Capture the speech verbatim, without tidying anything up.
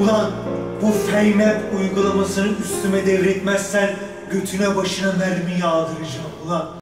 Ulan bu FameUp uygulamasını üstüme devretmezsen götüne başına mermi yağdıracağım ulan.